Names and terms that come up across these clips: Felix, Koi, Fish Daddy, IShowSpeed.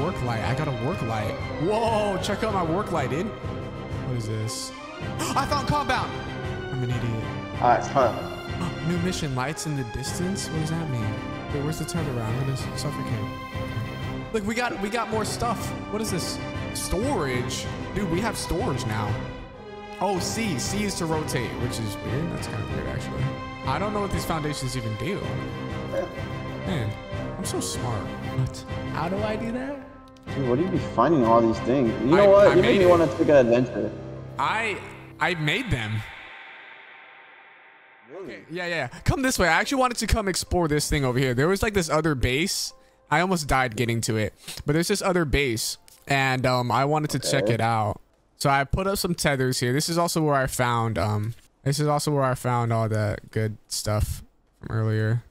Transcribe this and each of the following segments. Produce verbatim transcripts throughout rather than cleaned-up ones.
Work light. I got a work light. Whoa, check out my work light, dude. What is this? I found compound. I'm an idiot. All right, fun. New mission, lights in the distance. What does that mean? Wait, where's the turnaround? I'm gonna suffocate. Look, we got we got more stuff. What is this? Storage, dude. We have storage now. Oh, C. C is to rotate, which is weird. That's kind of weird, actually. I don't know what these foundations even do. Man, I'm so smart. What? How do I do that? Dude, what do you be finding all these things? You know I, what? I you made me want to take an adventure. I I made them. Really? Okay, yeah, yeah. Come this way. I actually wanted to come explore this thing over here. There was like this other base. I almost died getting to it, but there's this other base, and um, I wanted to okay. check it out. So I put up some tethers here. This is also where I found um this is also where I found all that good stuff from earlier.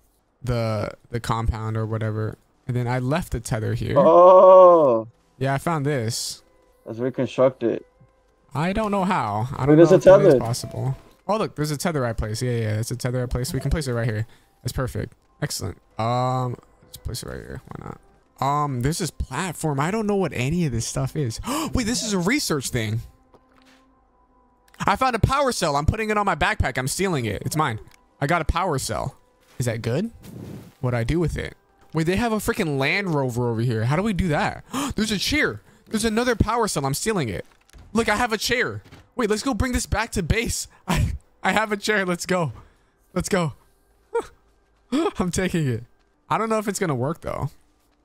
The the compound or whatever. And then I left the tether here. Oh. Yeah, I found this. Let's reconstruct it. I don't know how. I don't Wait, know how it's possible. Oh look, there's a tether I placed. Yeah, yeah, that's a tether I placed. We can place it right here. That's perfect. Excellent. Um let's place it right here. Why not? Um, this is platform. I don't know what any of this stuff is. Wait, this is a research thing. I found a power cell. I'm putting it on my backpack. I'm stealing it. It's mine. I got a power cell. Is that good? What'd I do with it? Wait, they have a freaking Land Rover over here. How do we do that? There's a chair. There's another power cell. I'm stealing it. Look, I have a chair. Wait, let's go bring this back to base. I, I have a chair. Let's go. Let's go. I'm taking it. I don't know if it's going to work though.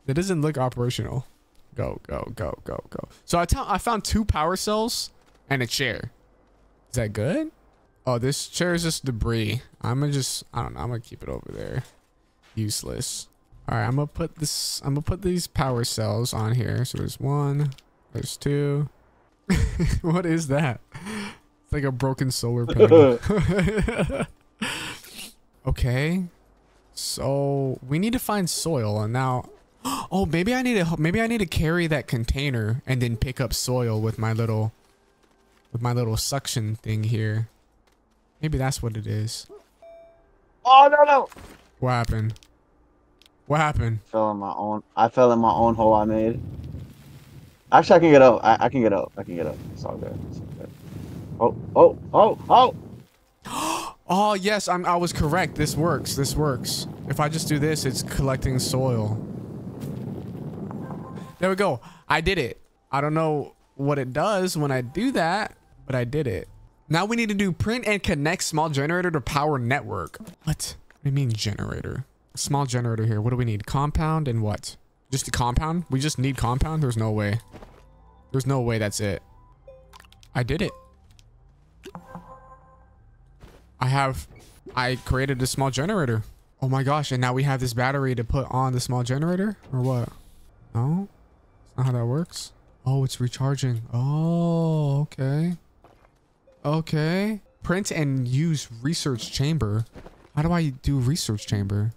It doesn't look operational. Go, go, go, go, go. So I, I found two power cells and a chair. Is that good? Oh, this chair is just debris. I'm gonna just, I don't know. I'm gonna keep it over there. Useless. All right, I'm gonna put this, I'm gonna put these power cells on here. So there's one, there's two. What is that? It's like a broken solar panel. Okay. So we need to find soil and now... Oh, maybe I need to maybe I need to carry that container and then pick up soil with my little with my little suction thing here. Maybe that's what it is. Oh no no! What happened? What happened? I fell in my own I fell in my own hole I made. Actually I can get up. I, I can get up. I can get up. It's all good. It's all good. Oh, oh, oh, oh. Oh yes, I'm I was correct. This works. This works. If I just do this, it's collecting soil. There we go. I did it. I don't know what it does when I do that, but I did it. Now we need to do print and connect small generator to power network. What? What do you mean generator? Small generator here. What do we need? Compound and what? Just the compound? We just need compound? There's no way. There's no way that's it. I did it. I have... I created a small generator. Oh my gosh. And now we have this battery to put on the small generator? Or what? No? How that works? Oh, it's recharging. Oh, okay. Okay. Print and use research chamber. How do I do research chamber?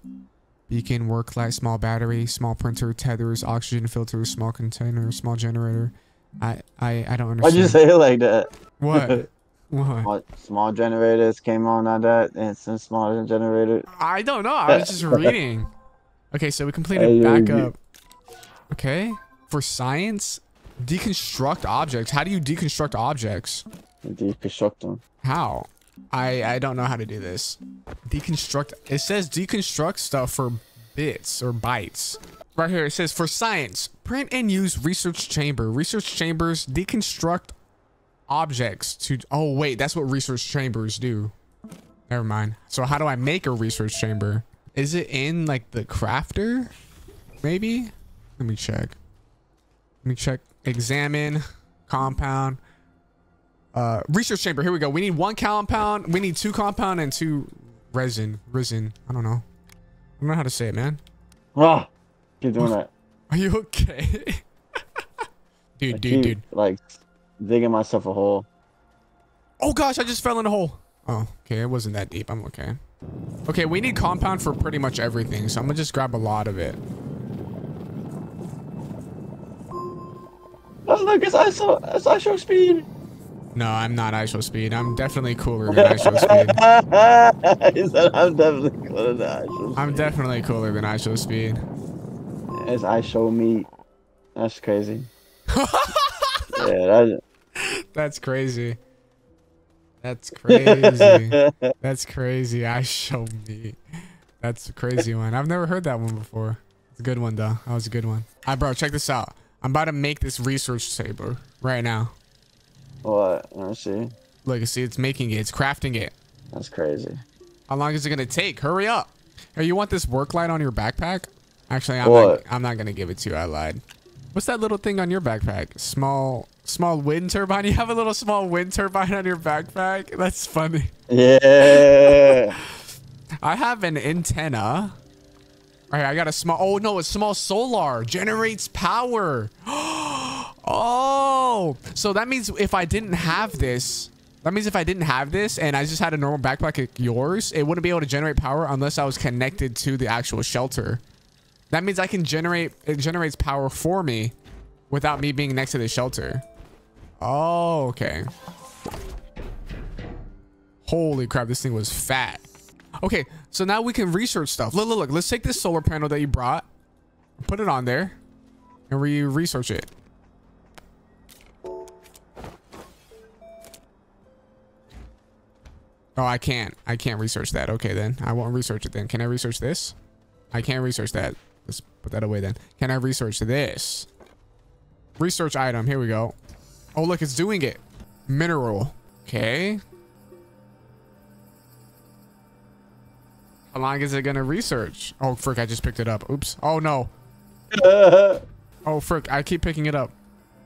Beacon, work light, small battery, small printer, tethers, oxygen filters, small container, small generator. I I, I don't understand. Why'd you say it like that? What? What? Small, small generators came on on that and some small generator. I don't know. I was just reading. Okay, so we completed backup. Okay. For science, deconstruct objects. How do you deconstruct objects? Deconstruct them. How? I I don't know how to do this. Deconstruct. It says deconstruct stuff for bits or bytes. Right here it says for science, print and use research chamber. Research chambers deconstruct objects to. Oh wait, that's what research chambers do. Never mind. So how do I make a research chamber? Is it in like the crafter? Maybe. Let me check. Let me check. Examine compound. Uh, research chamber. Here we go. We need one compound. We need two compound and two resin. Resin. I don't know. I don't know how to say it, man. Oh, keep doing that. Are you okay? dude, I dude, keep, dude. Like digging myself a hole. Oh gosh, I just fell in a hole. Oh, okay. It wasn't that deep. I'm okay. Okay, we need compound for pretty much everything, so I'm gonna just grab a lot of it. Oh, look, it's IShowSpeed. No, I'm not IShowSpeed. I'm definitely cooler than IShowSpeed. He said, I'm definitely cooler than IShowSpeed. I'm definitely cooler than IShowSpeed. It's IShowMeat. That's crazy. Yeah, that... that's crazy. That's crazy. That's crazy. I show me. That's a crazy one. I've never heard that one before. It's a good one though. That was a good one. All right, bro, check this out. I'm about to make this research table right now. What? Let me see. Look, see, it's making it. It's crafting it. That's crazy. How long is it gonna take? Hurry up. Hey, you want this work light on your backpack? Actually, I'm what? not. I'm not gonna give it to you. I lied. What's that little thing on your backpack? Small, small wind turbine. You have a little small wind turbine on your backpack. That's funny. Yeah. I have an antenna. All right, I got a small. Oh no, a small solar generates power. Oh, so that means if I didn't have this, that means if I didn't have this and I just had a normal backpack like yours, it wouldn't be able to generate power unless I was connected to the actual shelter. That means I can generate, it generates power for me without me being next to the shelter. Oh, okay. Holy crap, this thing was fat. Okay, so now we can research stuff. Look, look, look, let's take this solar panel that you brought, put it on there, and we research it. Oh, I can't. I can't research that. Okay, then. I won't research it then. Can I research this? I can't research that. Let's put that away then. Can I research this? Research item. Here we go. Oh, look, it's doing it. Mineral. Okay. How long is it going to research? Oh, frick. I just picked it up. Oops. Oh, no. Oh, frick. I keep picking it up.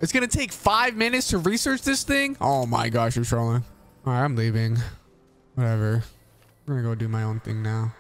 It's going to take five minutes to research this thing? Oh, my gosh. You're trolling. All right, I'm leaving. Whatever. I'm going to go do my own thing now.